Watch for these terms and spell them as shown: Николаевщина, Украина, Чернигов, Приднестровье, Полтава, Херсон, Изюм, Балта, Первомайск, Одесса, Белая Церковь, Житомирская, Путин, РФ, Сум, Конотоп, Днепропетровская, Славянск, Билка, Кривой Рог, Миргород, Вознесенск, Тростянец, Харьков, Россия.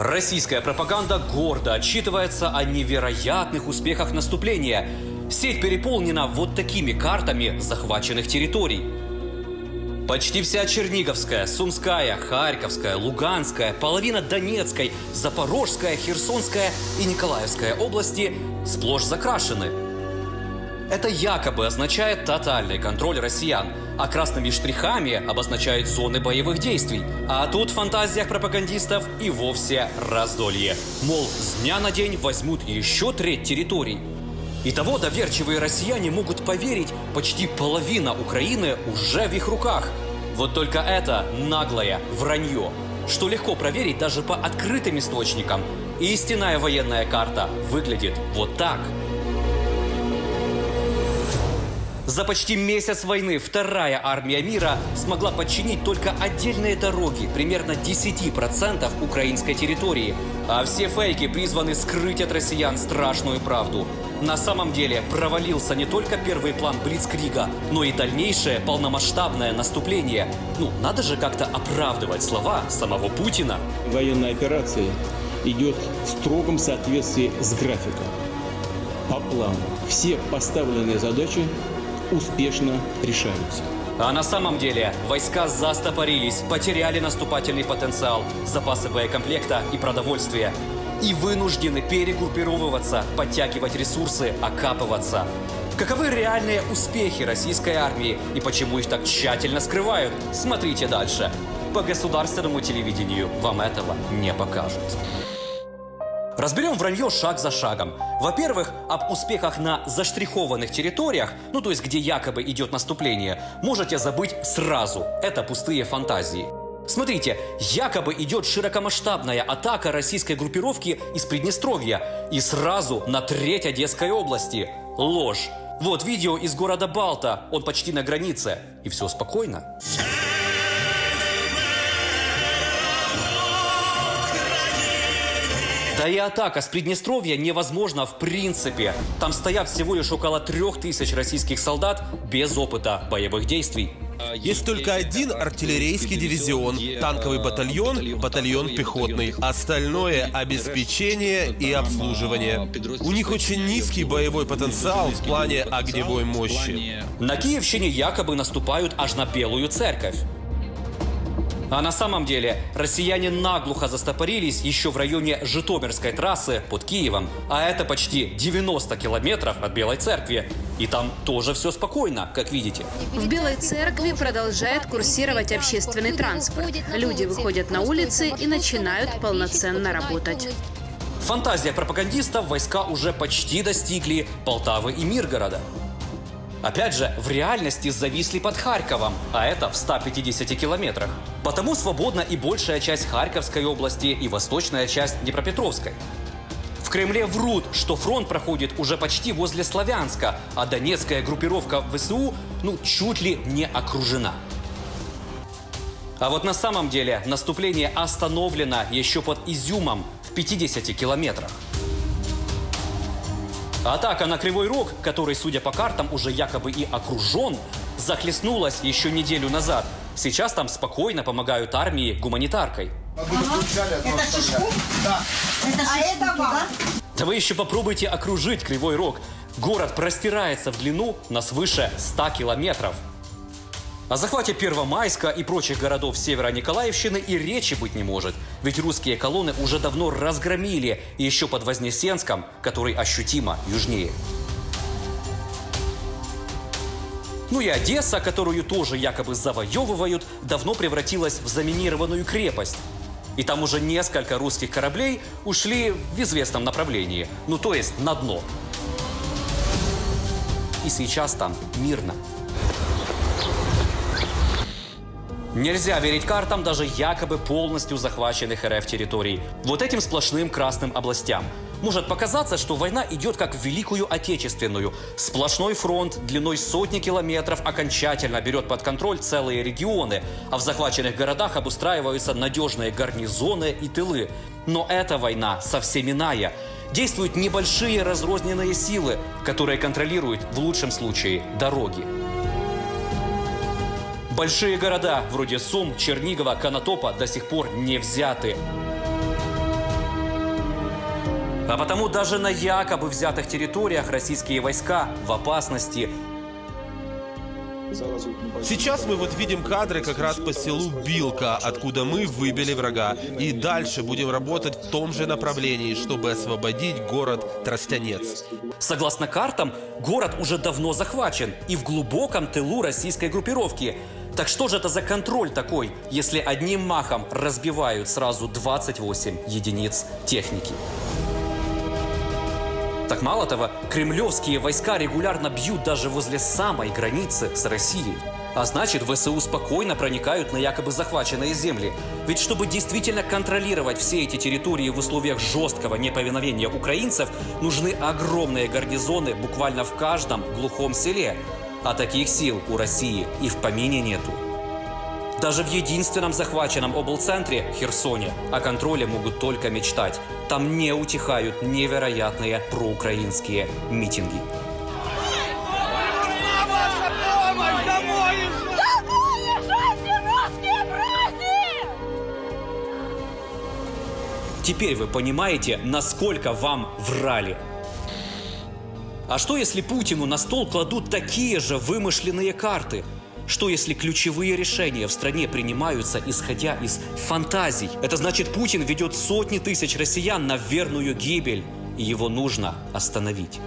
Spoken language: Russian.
Российская пропаганда гордо отчитывается о невероятных успехах наступления. Сеть переполнена вот такими картами захваченных территорий. Почти вся Черниговская, Сумская, Харьковская, Луганская, половина Донецкой, Запорожская, Херсонская и Николаевская области сплошь закрашены. Это якобы означает тотальный контроль россиян, а красными штрихами обозначает зоны боевых действий. А тут в фантазиях пропагандистов и вовсе раздолье. Мол, с дня на день возьмут еще треть территорий. Итого доверчивые россияне могут поверить, почти половина Украины уже в их руках. Вот только это наглое вранье, что легко проверить даже по открытым источникам. Истинная военная карта выглядит вот так. За почти месяц войны вторая армия мира смогла подчинить только отдельные дороги, примерно 10% украинской территории. А все фейки призваны скрыть от россиян страшную правду. На самом деле провалился не только первый план блицкрига, но и дальнейшее полномасштабное наступление. Ну, надо же как-то оправдывать слова самого Путина. Военная операция идет в строгом соответствии с графиком. По плану. Все поставленные задачи успешно решаются. А на самом деле войска застопорились, потеряли наступательный потенциал, запасы боекомплекта и продовольствия. И вынуждены перегруппировываться, подтягивать ресурсы, окапываться. Каковы реальные успехи российской армии и почему их так тщательно скрывают? Смотрите дальше. По государственному телевидению вам этого не покажут. Разберем вранье шаг за шагом. Во-первых, об успехах на заштрихованных территориях, ну то есть где якобы идет наступление, можете забыть сразу. Это пустые фантазии. Смотрите, якобы идет широкомасштабная атака российской группировки из Приднестровья и сразу на треть Одесской области. Ложь. Вот видео из города Балта, он почти на границе. И все спокойно. Да и атака с Приднестровья невозможна в принципе. Там стоят всего лишь около 3000 российских солдат без опыта боевых действий. Есть только один артиллерийский дивизион, танковый батальон, батальон пехотный. Остальное – обеспечение и обслуживание. У них очень низкий боевой потенциал в плане огневой мощи. На Киевщине якобы наступают аж на Белую Церковь. А на самом деле россияне наглухо застопорились еще в районе Житомирской трассы под Киевом. А это почти 90 километров от Белой Церкви. И там тоже все спокойно, как видите. В Белой Церкви продолжает курсировать общественный транспорт. Люди выходят на улицы и начинают полноценно работать. В фантазиях пропагандистов войска уже почти достигли Полтавы и Миргорода. Опять же, в реальности зависли под Харьковом, а это в 150 километрах. Потому свободна и большая часть Харьковской области, и восточная часть Днепропетровской. В Кремле врут, что фронт проходит уже почти возле Славянска, а донецкая группировка ВСУ, ну, чуть ли не окружена. А вот на самом деле наступление остановлено еще под Изюмом в 50 километрах. Атака на Кривой Рог, который, судя по картам, уже якобы и окружен, захлестнулась еще неделю назад. Сейчас там спокойно помогают армии гуманитаркой. Да вы еще попробуйте окружить Кривой Рог. Город простирается в длину на свыше 100 километров. О захвате Первомайска и прочих городов севера Николаевщины и речи быть не может. Ведь русские колонны уже давно разгромили, и еще под Вознесенском, который ощутимо южнее. Ну и Одесса, которую тоже якобы завоевывают, давно превратилась в заминированную крепость. И там уже несколько русских кораблей ушли в известном направлении, ну то есть на дно. И сейчас там мирно. Нельзя верить картам даже якобы полностью захваченных РФ территорий. Вот этим сплошным красным областям. Может показаться, что война идет как в Великую Отечественную. Сплошной фронт длиной сотни километров окончательно берет под контроль целые регионы, а в захваченных городах обустраиваются надежные гарнизоны и тылы. Но эта война совсем иная. Действуют небольшие разрозненные силы, которые контролируют в лучшем случае дороги. Большие города вроде Сум, Чернигова, Конотопа до сих пор не взяты. А потому даже на якобы взятых территориях российские войска в опасности. Сейчас мы вот видим кадры как раз по селу Билка, откуда мы выбили врага. И дальше будем работать в том же направлении, чтобы освободить город Тростянец. Согласно картам, город уже давно захвачен и в глубоком тылу российской группировки. Так что же это за контроль такой, если одним махом разбивают сразу 28 единиц техники? Так мало того, кремлевские войска регулярно бьют даже возле самой границы с Россией. А значит, ВСУ спокойно проникают на якобы захваченные земли. Ведь чтобы действительно контролировать все эти территории в условиях жесткого неповиновения украинцев, нужны огромные гарнизоны буквально в каждом глухом селе. А таких сил у России и в помине нету. Даже в единственном захваченном облцентре, Херсоне, о контроле могут только мечтать. Там не утихают невероятные проукраинские митинги. Теперь вы понимаете, насколько вам врали. А что, если Путину на стол кладут такие же вымышленные карты? Что, если ключевые решения в стране принимаются, исходя из фантазий? Это значит, Путин ведет сотни тысяч россиян на верную гибель, и его нужно остановить.